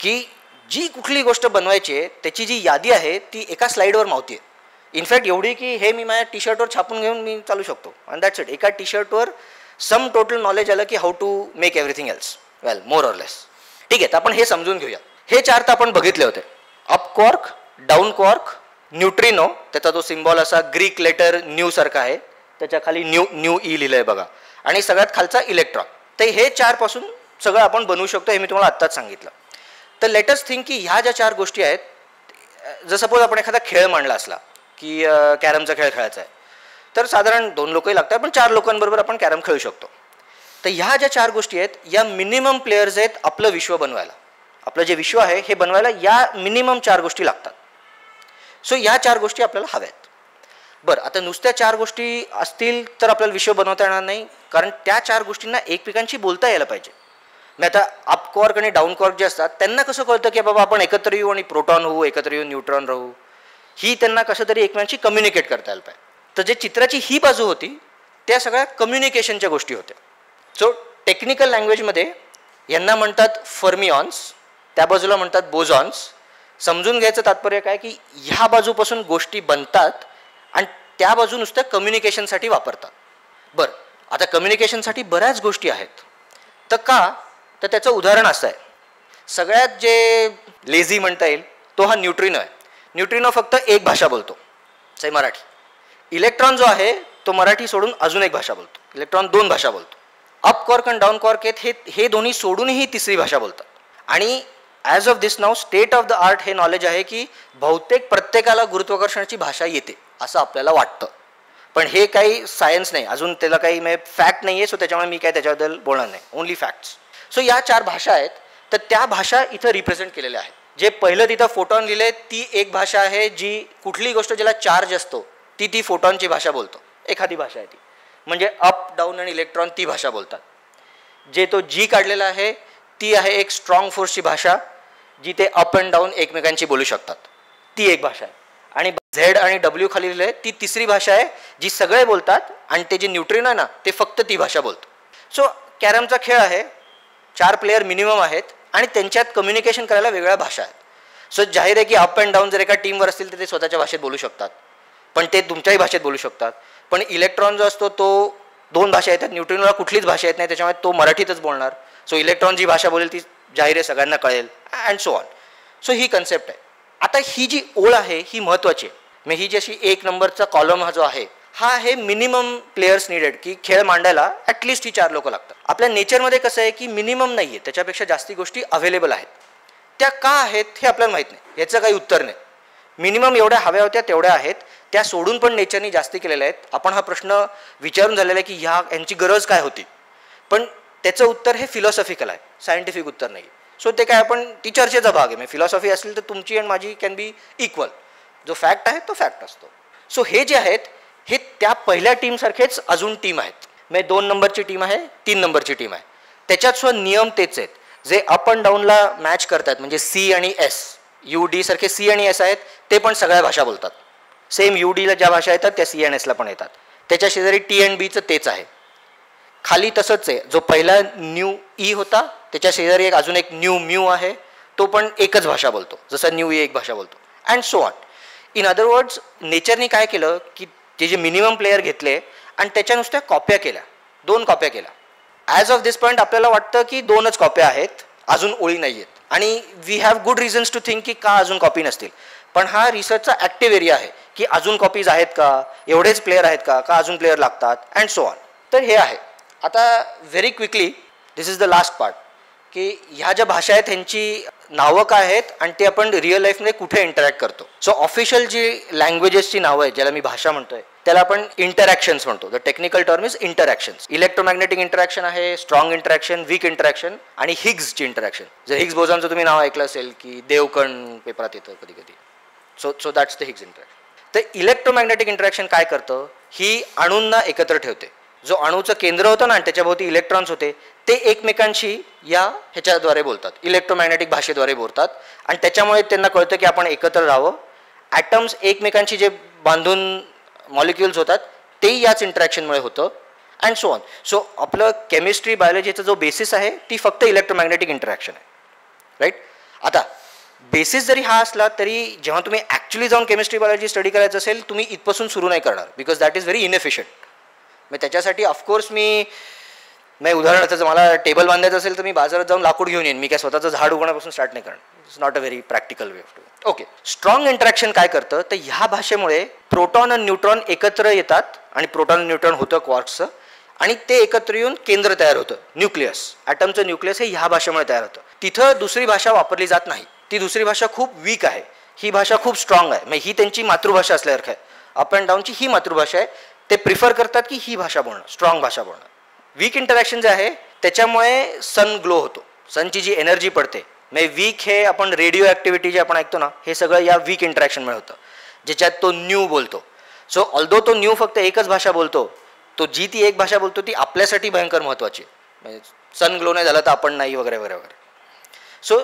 की जी कुठली गोष्ट बनवायची आहे त्याची जी यादी आहे ती एका स्लाईडवर मावते. इनफॅक्ट एवढी की हे मी माझ्या टी शर्टवर छापून घेऊन मी चालू शकतो. And that's it. एका टी शर्टवर सम टोटल नॉलेज आलं की how to make everything else, well more or less. ठीक आहे, तर आपण हे समजून घेऊया. हे 4 तर आपण बघितले होते, up quark down quark neutrino, त्याचा तो सिम्बॉल असा ग्रीक लेटर न्यू सारखा आहे, त्याच्या खाली न्यू न्यू ई लिहिलं आहे बघा, आणि सगळ्यात खालचा इलेक्ट्रॉन. तर हे 4पासून सगळं आपण बनवू शकतो हे मी तुम्हाला आत्ताच सांगितलं. तर लेट अस थिंक की ह्या ज्या 4 गोष्टी आहेत, जर सपोज आपण एखादा खेळ मांडला असला की कॅरमचा खेळ खेळायचा आहे तर साधारण 2 लोकही लागतात, पण 4 लोकांबरोबर आपण कॅरम खेळू शकतो. तर ह्या ज्या 4 गोष्टी आहेत या मिनिमम प्लेयर्स आहेत आपलं विश्व बनवायला. आपलं जे विश्व आहे हे बनवायला या मिनिमम 4 गोष्टी लागतात. सो ह्या 4 गोष्टी आपल्याला हव्यात. बरं, आता नुसत्या 4 गोष्टी असतील तर आपल्याला विश्व बनवता येणार नाही, कारण त्या 4 गोष्टींना एकमेकांशी बोलता यायला पाहिजे. नाही तर अप क्वार्क आणि डाऊन क्वार्क जे असतात त्यांना कसं कळतं की बाबा आपण एकत्र येऊ आणि प्रोटॉन होऊ, एकत्र येऊ न्यूट्रॉन राहू, ही त्यांना कसं तरी एकमेकांशी कम्युनिकेट करता यायला पाहिजे. तर जे चित्राची ही बाजू होती त्या सगळ्या कम्युनिकेशनच्या गोष्टी होत्या. सो टेक्निकल लँग्वेजमध्ये यांना म्हणतात फर्मिऑन्स, त्या बाजूला म्हणतात बोझॉन्स, समजून घ्यायचं तात्पर्य काय की ह्या बाजूपासून गोष्टी बनतात आणि त्या बाजू नुसत्या कम्युनिकेशनसाठी वापरतात. बरं, आता कम्युनिकेशनसाठी बऱ्याच गोष्टी आहेत तर का, तर त्याचं उदाहरण असं आहे. सगळ्यात जे लेझी म्हणता येईल तो हा न्यूट्रिनो आहे. न्यूट्रिनो फक्त एक भाषा बोलतो, सही मराठी. इलेक्ट्रॉन जो आहे तो मराठी सोडून अजून एक भाषा बोलतो. इलेक्ट्रॉन दोन भाषा बोलतो. अप क्वार्क आणि डाऊन क्वार्क हे दोन्ही सोडूनही तिसरी भाषा बोलतात. आणि as of this now state of the art हे नॉलेज आहे की बहुतेक प्रत्येकाला गुरुत्वाकर्षणाची भाषा येते असं आपल्याला वाटतं, पण हे काही सायन्स नाही, अजून त्याला काही फॅक्ट नाही आहे. सो त्याच्यामुळे मी काय त्याच्याबद्दल बोलणार नाही, ओनली फॅक्ट्स. सो या चार भाषा आहेत तर त्या भाषा इथं रिप्रेझेंट केलेल्या आहेत. जे पहिलं तिथं फोटॉन लिहिलंय ती एक भाषा आहे जी कुठली गोष्ट ज्याला चार्ज असतो ती फोटॉनची भाषा बोलतो, एखादी भाषा आहे ती. म्हणजे अप डाऊन आणि इलेक्ट्रॉन ती भाषा बोलतात. जे तो जी काढलेला आहे ती आहे एक स्ट्रॉंग फोर्सची भाषा जी ते अप अँड डाऊन एकमेकांशी बोलू शकतात, ती एक भाषा आहे. आणि झेड आणि डब्ल्यू खाली लिहिलं आहे ती तिसरी भाषा आहे जी सगळे बोलतात आणि ते जे न्यूट्रिनो आहे ना ते फक्त ती भाषा बोलतो. सो कॅरमचा खेळ आहे, चार प्लेयर मिनिमम आहेत आणि त्यांच्यात कम्युनिकेशन करायला वेगळ्या भाषा आहेत. सो जाहीर आहे की अप अँड डाऊन जर एका टीमवर असतील तर ते स्वतःच्या भाषेत बोलू शकतात, पण ते तुमच्याही भाषेत बोलू शकतात. पण इलेक्ट्रॉन जो असतो तो दोन भाषा येतात, न्यूट्रिनोला कुठलीच भाषा येत नाही, त्याच्यामुळे तो मराठीतच बोलणार. सो इलेक्ट्रॉन जी भाषा बोलेल ती जाहीर आहे, सगळ्यांना कळेल अँड सो ऑन. सो ही कन्सेप्ट आहे. आता ही जी ओळ आहे ही महत्त्वाची आहे. मग ही जी अशी एक नंबरचा कॉलम हा जो आहे हा आहे मिनिमम प्लेयर्स नीडेड, की खेळ मांडायला ॲटलिस्ट ही चार लोक लागतात. आपल्या नेचरमध्ये कसं आहे की मिनिमम नाही आहे, त्याच्यापेक्षा जास्ती गोष्टी अवेलेबल आहेत. त्या का आहेत हे आपल्याला माहीत नाही, याचं काही उत्तर नाही. मिनिमम एवढ्या हव्या होत्या तेवढ्या आहेत, त्या सोडून पण नेचरनी जास्ती केलेल्या आहेत. आपण हा प्रश्न विचारून झालेला आहे की यांची गरज काय होती, पण त्याचं उत्तर हे फिलॉसॉफिकल आहे, सायंटिफिक उत्तर नाही. सो ते काय आपण ती चर्चेचा भाग आहे. म्हणजे फिलॉसॉफी असेल तर तुमची आणि माझी कॅन बी इक्वल, जो फॅक्ट आहे तो फॅक्ट असतो. सो हे जे आहेत हे त्या पहिल्या टीमसारखेच अजून टीम आहेत. म्हणजे 2 नंबरची टीम आहे, 3 नंबरची टीम आहे, त्याच्यातसुद्धा नियम तेच आहेत. जे अप अँड डाऊनला मॅच करतात म्हणजे सी आणि एस, यू डी सारखे सी आणि एस आहेत, ते पण सगळ्या भाषा बोलतात. सेम यू डीला ज्या भाषा येतात त्या सी अँड एसला पण येतात. त्याच्या शेजारी टी अँड बीचं तेच आहे. खाली तसंच आहे, जो पहिला न्यू ई होता त्याच्या शेजारी एक अजून एक न्यू म्यू आहे, तो पण एकच भाषा बोलतो, जसं न्यू ई एक भाषा बोलतो and so on. In other words नेचरनी काय केलं की ते जे मिनिमम प्लेयर घेतले आणि त्याच्या नुसत्या कॉप्या केल्या, 2 कॉप्या केल्या. ॲज ऑफ दिस पॉईंट आपल्याला वाटतं की 2च कॉप्या आहेत, अजून ओळी नाही आहेत. आणि we have good reasons to think की का अजून कॉपी नसतील. पण हा रिसर्चचा ॲक्टिव्ह एरिया आहे की अजून कॉपीज आहेत का, एवढेच प्लेयर आहेत का, का अजून प्लेयर लागतात अँड सो ऑन. तर हे आहे. आता very quickly this is the last part, की ह्या ज्या भाषा आहेत ह्यांची नावं काय आहेत आणि ते आपण रिअल लाईफमध्ये कुठे इंटरॅक्ट करतो. सो ऑफिशियल जी लँग्वेजेसची नावं आहेत ज्याला मी भाषा म्हणतोय त्याला आपण इंटरॅक्शन्स म्हणतो. The technical term is interactions. Electromagnetic interaction आहे, स्ट्रॉंग इंटरॅक्शन, वीक इंटरॅक्शन आणि हिग्सची इंटरॅक्शन. जर हिग्स बोसॉनचं तुम्ही नाव ऐकलं असेल की देवकण पेपरात येतं कधी कधी. So that's the Higgs interaction. तर इलेक्ट्रोमॅग्नेटिक इंटरॅक्शन काय करतं, ही अणूंना एकत्र ठेवते. जो अणूचं केंद्र होतं ना आणि त्याच्याभोवती इलेक्ट्रॉन्स होते ते एकमेकांशी या ह्याच्याद्वारे बोलतात, इलेक्ट्रोमॅग्नेटिक भाषेद्वारे बोलतात. आणि त्याच्यामुळे त्यांना कळतं की आपण एकत्र राहावं. ॲटम्स एकमेकांशी जे बांधून मॉलिक्युल्स होतात तेही याच इंटरॅक्शनमुळे होतं अँड सो ऑन. सो आपलं केमिस्ट्री बायोलॉजीचा जो बेसिस आहे ती फक्त इलेक्ट्रोमॅग्नेटिक इंटरॅक्शन आहे, राईट. आता बेसिस जरी हा असला तरी जेव्हा तुम्ही ॲक्च्युली जाऊन केमिस्ट्री बायोलॉजी स्टडी करायचं असेल तुम्ही इथपासून सुरू नाही करणार, because that is very inefficient. मग त्याच्यासाठी ऑफकोर्स मी उदाहरणार्थ जर मला टेबल बांधायचं असेल तर मी बाजारात जाऊन लाकूड घेऊन येईन, मी काय स्वतःचं झाड उगवण्यापासून स्टार्ट नाही करणार. It's not a very practical way of doing. Okay, strong interaction काय करतं तर ह्या भाषेमुळे प्रोटॉन आणि न्यूट्रॉन एकत्र येतात आणि प्रोटॉन आणि न्यूट्रॉन होतं क्वार्क्सचं आणि ते एकत्र येऊन केंद्र तयार होतं, न्यूक्लियस. ॲटमचं न्यूक्लियस हे ह्या भाषेमुळे तयार होतं. तिथं दुसरी भाषा वापरली जात नाही, ती दुसरी भाषा खूप वीक आहे, ही भाषा खूप स्ट्रॉंग आहे. मग ही त्यांची मातृभाषा असल्यासारखं आहे. अप अँड डाऊनची ही मातृभाषा आहे, ते प्रिफर करतात की ही भाषा बोलणं, स्ट्रॉंग भाषा बोलणं. वीक इंटरॅक्शन जे आहे त्याच्यामुळे सन ग्लो होतो, सनची जी एनर्जी पडते. म्हणजे वीक हे आपण रेडिओ ॲक्टिव्हिटी जे आपण ऐकतो ना हे सगळं या वीक इंटरॅक्शनमुळे होतं, ज्याच्यात तो न्यू बोलतो. सो ऑल्दो तो न्यू फक्त एकच भाषा बोलतो, तो जी ती एक भाषा बोलतो ती आपल्यासाठी भयंकर महत्त्वाची. म्हणजे सन ग्लो नाही झाला तर आपण नाही वगैरे वगैरे वगैरे. सो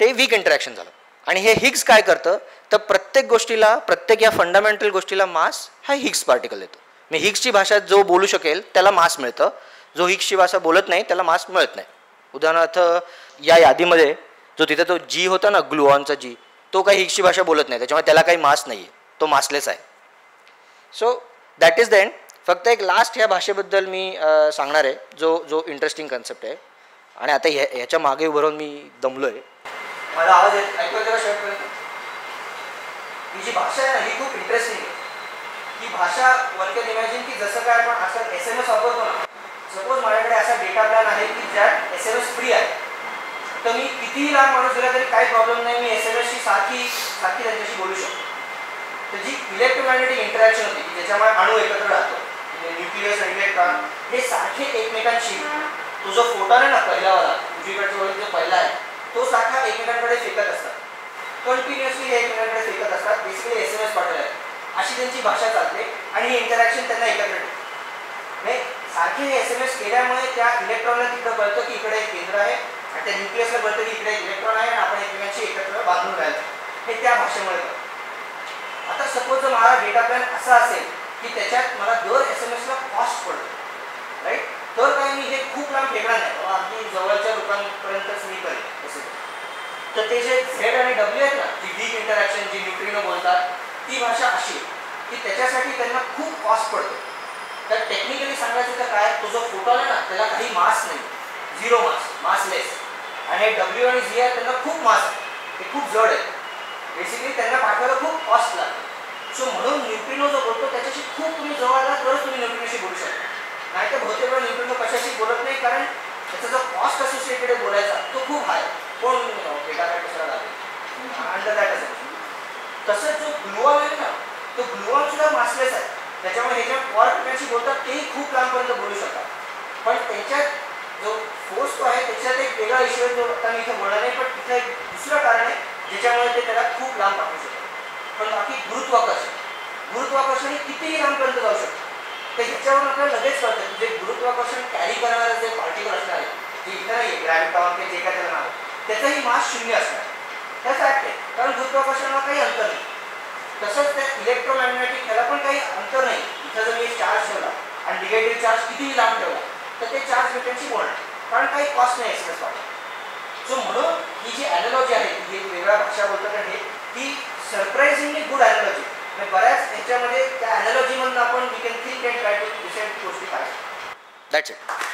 ते वीक इंटरॅक्शन झालं. आणि हे हिग्स काय करतं तर प्रत्येक गोष्टीला, प्रत्येक या फंडामेंटल गोष्टीला मास हा हिग्स पार्टिकल देतो. मी हिग्सची भाषा जो बोलू शकेल त्याला मास मिळतं, जो हिग्सची भाषा बोलत नाही त्याला मास मिळत नाही. उदाहरणार्थ या यादीमध्ये जो तिथे तो जी होता ना ग्लुऑनचा जी, तो काही हिग्सची भाषा बोलत नाही, त्याच्यामुळे त्याला काही मास नाही आहे, तो मासलेस आहे. So that is then. फक्त एक लास्ट ह्या भाषेबद्दल मी सांगणार आहे जो जो इंटरेस्टिंग कॉन्सेप्ट आहे आणि आता ह्याच्या मागे उभं राहून मी दमलो आहे. मला आवाज ऐकू येतो का शेवटपर्यंत? ही जी भाषा आहे ना ही खूप इंटरेस्टिंग आहे. ही भाषा वन कॅन इमॅजिन की जसं काय आपण असं SMS वापरतो ना, सपोज माझ्याकडे असा डेटा प्लॅन आहे की ज्यात SMS फ्री आहे, तर मी कितीही लाख माणूस दिला तरी काही प्रॉब्लेम नाही, मी SMS शी सारखी त्यांच्याशी बोलू शकतो. तर जी इलेक्ट्रोमॅग्नेटिक इंटरॅक्शन होती की ज्याच्यामुळे अणू एकत्र राहतो, न्यूक्लियस आणि इलेक्ट्रॉन हे सारखे एकमेकांशी, तो जो फोटॉन आहे ना पहिलावाला उजवीकडच्या बाजूला जो पहिला आहे तो सारखा एकमेकांकडे फेकत असतात, कंटिन्युअसली हे एकमेकांकडे फेकत असतात, बेसिकली SMS पाठवला आहे अशी त्यांची भाषा चालते आणि हे इंटरॅक्शन त्यांना एकत्र नाही सारखे हे SMS केल्यामुळे त्या इलेक्ट्रॉनला तिकडं कळतं की इकडे एक केंद्र आहे आणि त्या न्यूक्लियसला कळतं की इकडे एक इलेक्ट्रॉन आहे आणि आपण एकमेकांशी एकत्र बांधून राहायचं, हे त्या भाषेमुळे कळतं. आता सपोज जर माझा डेटा प्लॅन असा असेल की त्याच्यात मला दर SMS ला कॉस्ट पडतो राईट, तर काय मी हे खूप लांब फेकणार नाही, अगदी जवळच्या लोकांपर्यंतच मी करेन तसे. तर ते जे Z आणि W आहेत ना, जी वीक इंटरॅक्शन जी न्यूट्रिनो बोलतात ती भाषा अशी की त्याच्यासाठी त्यांना खूप कॉस्ट पडतो. तर टेक्निकली सांगायचं तर काय, तो जो फोटॉन आहे ना त्याला काही मास नाही, झिरो मास, मासलेस, आणि हे W आणि Z आहे त्यांना खूप मास आहे, ते खूप जड आहे, बेसिकली त्यांना पाठवायला खूप कॉस्ट लागतं. सो म्हणून न्यूट्रिनो जो बोलतो त्याच्याशी खूप तुम्ही जवळ आला तरच तुम्ही न्यूट्रिनोशी बोलू शकता, नाही तर बहुतेक वेळा न्यूट्रिनो कशाशी बोलत नाही, कारण त्याचा जो कॉस्ट असोसिएटेड आहे बोलायचा तो खूप हाय, कोण डेटा काय कशाला लागेल अंडर दॅट असेल. तसंच जो ग्लुऑन आहे ना, तो ग्लुऑन सुद्धा मासलेस आहे, त्याच्यामुळे हे जे क्वार्कशी बोलतात तेही खूप लांबपर्यंत बोलू शकतात, पण त्यांच्यात जो फोर्स तो आहे त्याच्यात एक वेगळा इश्यू आहे, तो आता मी इथं बोलणार नाही, पण तिथं एक दुसरं कारण आहे ज्याच्यामुळे ते त्याला खूप लांब पाठवू शकतात. पण बाकी गुरुत्वाकर्षण, गुरुत्वाकर्षण हे कितीही लांबपर्यंत जाऊ शकतं, तर ह्याच्यावरून आपल्याला लगेच कळतं की जे गुरुत्वाकर्षण कॅरी करणारं जे पार्टिकल असणार आहे, जे इथं नाही ग्रॅव्हिटॉन ते जे काय त्याला नाव आहे, त्याचाही मास शून्य असणार त्या फॅक्ट आहे, कारण गुरुत्वाकर्षणाला काही अंतर नाही. तसंच त्या इलेक्ट्रोमॅग्नेटिक ह्याला पण काही अंतर नाही, इथं जर मी चार्ज ठेवला आणि निगेटिव्ह चार्ज कितीही लांब ठेवला तर ते चार्ज मेटनशी बोलणार, कारण काही कॉस्ट नाही एक्सप्रेस वाटत. सो म्हणून ही जी ॲनॉलॉजी आहे ही वेगळ्या भाषा बोलतात आहे, ही सरप्राइझिंगली गुड ॲनॉलॉजी, म्हणजे बऱ्याच ह्याच्यामध्ये त्या ॲनॉलॉजीमधून आपण we can think and try to descent गोष्टी पाहिजे. That's it.